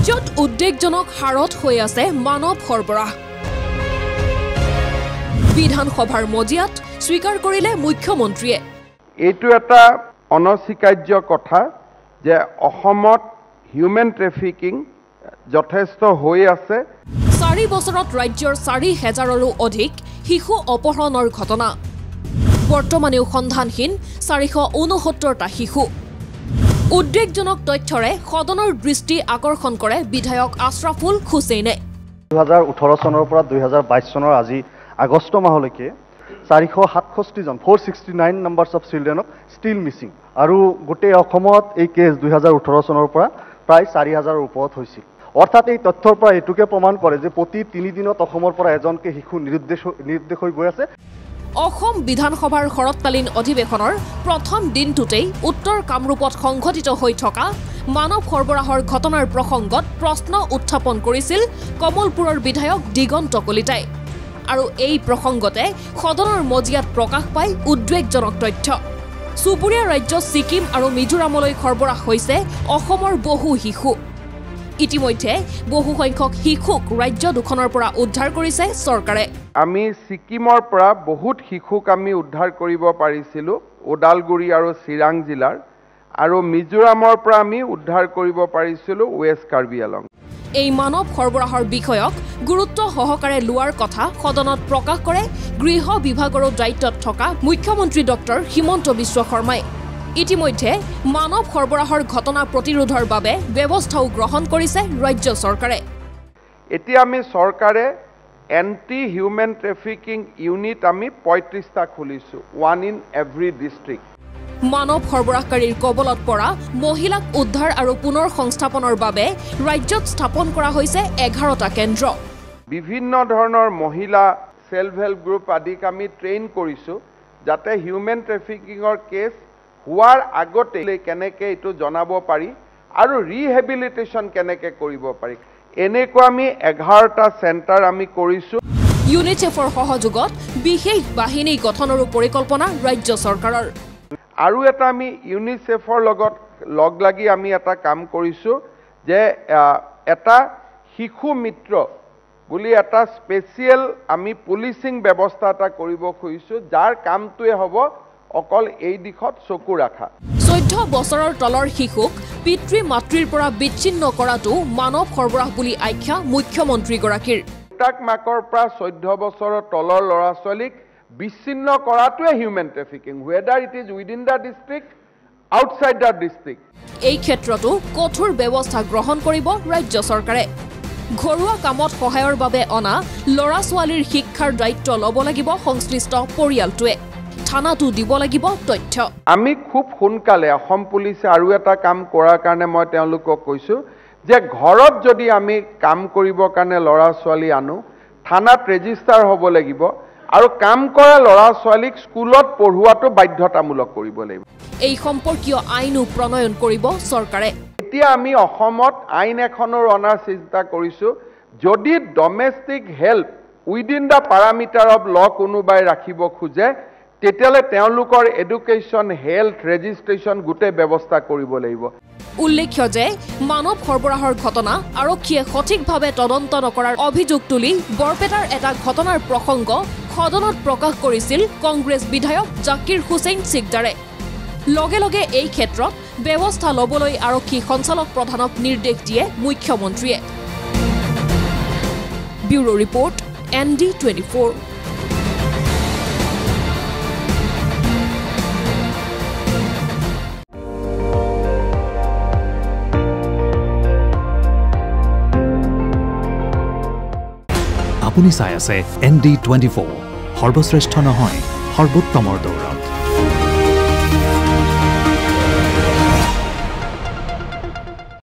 ৰাজ্যত উদ্বেগজনক হাৰত হৈ আছে মানৱ সৰবৰাহ বিধানসভাৰ মজিয়াত স্বীকাৰ কৰিলে মুখ্যমন্ত্ৰীয়ে এটো এটা অনস্বীকাৰ্য কথা যে অসমত হিউম্যান ট্ৰেফিকিং যথেষ্ট হৈ আছে 4 বছৰত ৰাজ্যৰ 4000ৰো অধিক শিশু অপহৰণৰ ঘটনা বৰ্তমানেও সন্ধানহীন 469টা শিশু উদ্বেগজনক তথ্যৰে সদনৰ দৃষ্টি আকৰ্ষণ কৰে বিধায়ক আশৰাফুল হুসেইনে 2018 চনৰ পৰা 2022 চনৰ আজি আগষ্ট মাহলৈকে 467 জন 469 numbers of children still missing আৰু গটে অসমত এই কেস 2018 চনৰ পৰা প্ৰায় 4000 ওপৰত হৈছিল অৰ্থাৎ এই তথ্যৰ পৰা এটুকে প্ৰমাণ কৰে যে প্ৰতি 3 দিনত অসমৰ পৰা এজনকে শিশু নিৰুদ্দেশ হৈ গৈ আছে অসম বিধানসভাৰ শৰৎকালীন অধিৱেশনৰ প্ৰথম দিনটোতেই উত্তৰ কামৰূপত সংঘটিত হৈ থকা মানৱ সৰবৰাহৰ ঘটনাৰ প্ৰসংগত প্ৰশ্ন উত্থাপন কৰিছিল কমলপুৰৰ বিধায়ক দিগন্ত কলিতাই আৰু এই প্ৰসংগতে সদনৰ মজিয়াত প্ৰকাশ পায় উদ্বেগজনক তথ্য সুপুৰীয়া ৰাজ্য সিকিম আৰু মিজোৰামলৈ সৰবৰাহ হৈছে অসমৰ বহু শিশু ইতিমধ্যে বহু সংখ্যক শিশুক ৰাজ্য দুখনৰ পৰা উদ্ধাৰ কৰিছে চৰকাৰে আমি সিকিমৰ পৰা বহুত শিশুক আমি উদ্ধাৰ কৰিব পাৰিছিলো ওদালগুৰি আৰু চিৰাং জিলাৰ আৰু মিজোৰামৰ পৰা আমি উদ্ধাৰ কৰিব পাৰিছিলো ওয়েস্ট কাৰ্বি আংলং এই মানৱ সৰবৰাহৰ বিষয়ক গুৰুত্ব সহকাৰে লোৱাৰ কথা সদনত প্ৰকাশ কৰে গৃহ বিভাগৰ দায়িত্বত থকা মুখ্যমন্ত্ৰী ডক্টৰ হিমন্ত বিশ্ব শৰ্মাই ইতিমধ্যে মানৱ সৰবৰাহৰ ঘটনা প্ৰতিৰোধৰ বাবে ব্যৱস্থাও গ্ৰহণ কৰিছে ৰাজ্য চৰকাৰে এতিয়া আমি চৰকাৰে এন্টি হিউম্যান ট্ৰেফিকিং ইউনিট আমি 35টা খুলিছো ওয়ান ইন এভৰি ডিস্ট্ৰিক্ট মানৱ সৰবৰাহকাৰীৰ কবলত পৰা মহিলাক উদ্ধাৰ আৰু পুনৰ সংস্থাপনৰ বাবে ৰাজ্যত স্থাপন কৰা হৈছে 11টা কেন্দ্ৰ বিভিন্ন ধৰণৰ মহিলা সেল্ফ হেল্প গ্ৰুপ আদিক আমি ট্ৰেইন কৰিছো যাতে হিউম্যান ট্ৰেফিকিংৰ কেছ হুৱাৰ আগতে কেনেকে এটো জনাব পাৰি আৰু ৰিহেবিলিটেচন কেনেকে কৰিব পাৰি এনেকো আমি 11টা সেন্টাৰ আমি কৰিছো ইউনিচেফৰ সহযোগত বিশেষ বাহিনী গঠনৰ পৰিকল্পনা ৰাজ্য চৰকাৰৰ আৰু এটা আমি ইউনিচেফৰ লগত লগ লাগি আমি এটা কাম কৰিছো যে এটা শিশু মিত্ৰ বুলি এটা স্পেশাল আমি পুলিচিং ব্যৱস্থা এটা কৰিব খুজিছো যাৰ কামটোৱে হ'ব অকল এই দিখত চকু ৰাখা 14 বছৰৰ তলৰ শিশুক পিতৃ মাতৃৰ পৰা বিচ্ছিন্ন কৰাটো মানৱ সৰবৰাহ বুলি আখ্যা মুখ্যমন্ত্ৰী গৰাকীৰ তাক মাকৰ পৰা 14 বছৰৰ তলৰ লৰাছলিক বিচ্ছিন্ন কৰাটোৱে human trafficking whether it is within the district outside the district এই ক্ষেত্ৰটো কঠোৰ ব্যৱস্থা গ্ৰহণ কৰিব ৰাজ্য চৰকাৰে ঘৰুৱা কামত সহায়ৰ বাবে অনা লৰাছৱালীৰ শিক্ষাৰ দায়িত্ব ল'ব লাগিব সংশ্লিষ্ট পৰিয়ালটোৱে থানাটো দিব লাগিব তথ্য আমি খুব হুনকালে অসম পুলিশ আৰু এটা কাম কৰাৰ কাৰণে মই তেওঁলোকক কৈছো যে ঘৰত যদি আমি কাম কৰিব কাৰণে লৰা ছোৱালী আনো থানাত ৰেজিষ্টাৰ হ'ব লাগিব আৰু কাম কৰা লৰা ছোৱালীক স্কুলত পঢ়ুৱাটো বাধ্যতামূলক কৰিব লাগিব এই সম্পৰ্কীয় আইনো প্ৰণয়ন কৰিব চৰকাৰে এতিয়া আমি অসমত আইন এখনৰ অনাৰ চিন্তা কৰিছো যদি domestic help within the parameter of law কোনোবাই ৰাখিব খোজে তেতিয়ালে তেওঁলোকৰ এডুকেশন হেলথ ৰেজিষ্ট্ৰেচন গুটে ব্যৱস্থা কৰিব লাগিব উল্লেখ্য যে মানৱ সৰবৰাহৰ ঘটনা আৰক্ষীয়ে সঠিকভাৱে তদন্ত নকৰাৰ অভিযোগ তুলি বৰপেটাৰ এটা ঘটনাৰ প্ৰসংগ সদনত প্ৰকাশ কৰিছিল কংগ্ৰেছ বিধায়ক জাকিৰ হুছেইন সিকদাৰে লগে লগে এই ক্ষেত্ৰত ব্যৱস্থা লবলৈ আৰক্ষী সঞ্চালক প্ৰধানক নিৰ্দেশ দিয়ে মুখ্যমন্ত্ৰীয়ে ব্যুৰো ৰিপৰ্ট এনডি 24আপুনি চাই আছে ND 24 সৰ্বশ্ৰেষ্ঠ নহয় সৰ্বোত্তমৰ দৌৰত